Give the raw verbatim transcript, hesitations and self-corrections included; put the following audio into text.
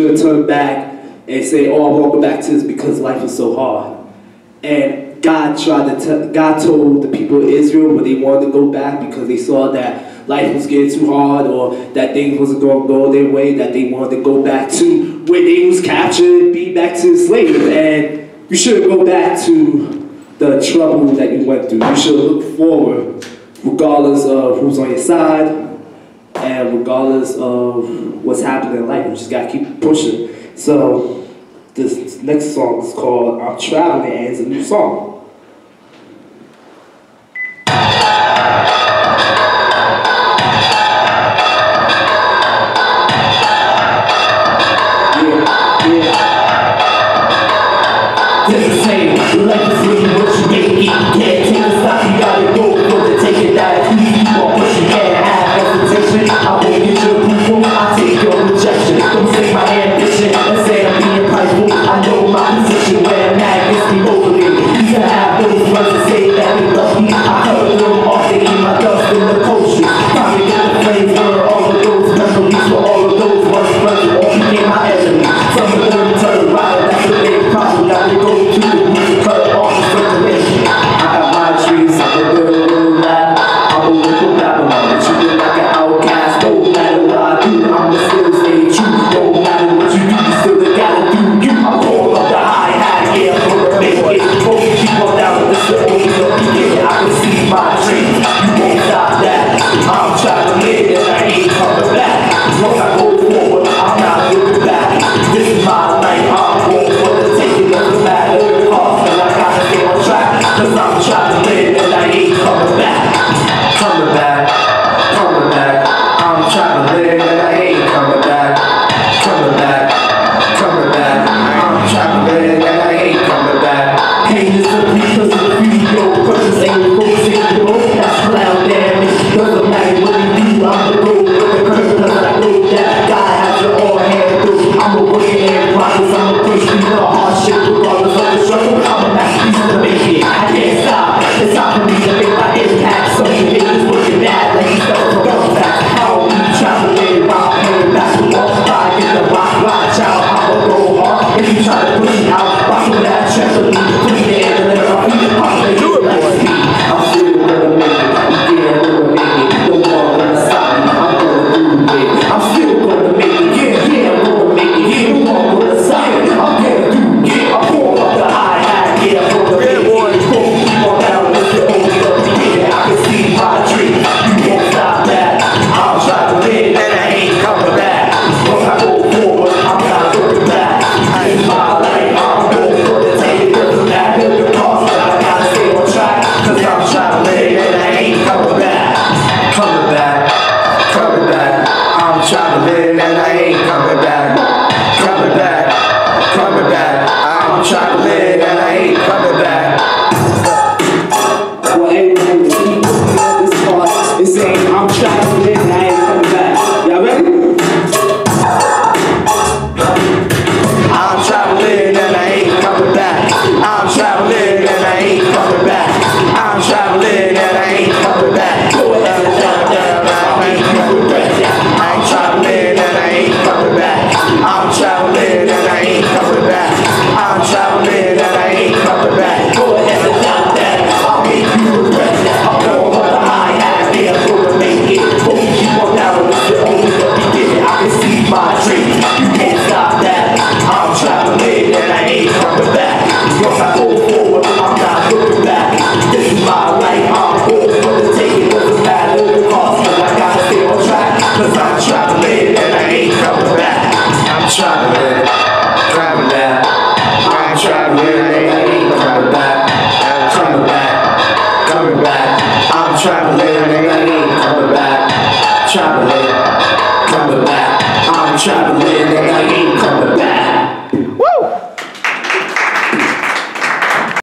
should turn back and say, oh, I'm going back to this because life is so hard. And God tried to tell, God told the people of Israel when they wanted to go back because they saw that life was getting too hard or that things wasn't going to go their way, that they wanted to go back to where they was captured, be back to slavery. And you shouldn't go back to the trouble that you went through. You should look forward regardless of who's on your side. And regardless of what's happening in life, you just gotta keep pushing. So this next song is called I'm Traveling, and it's a new song. Traveling, coming back. I'm traveling and I ain't coming back.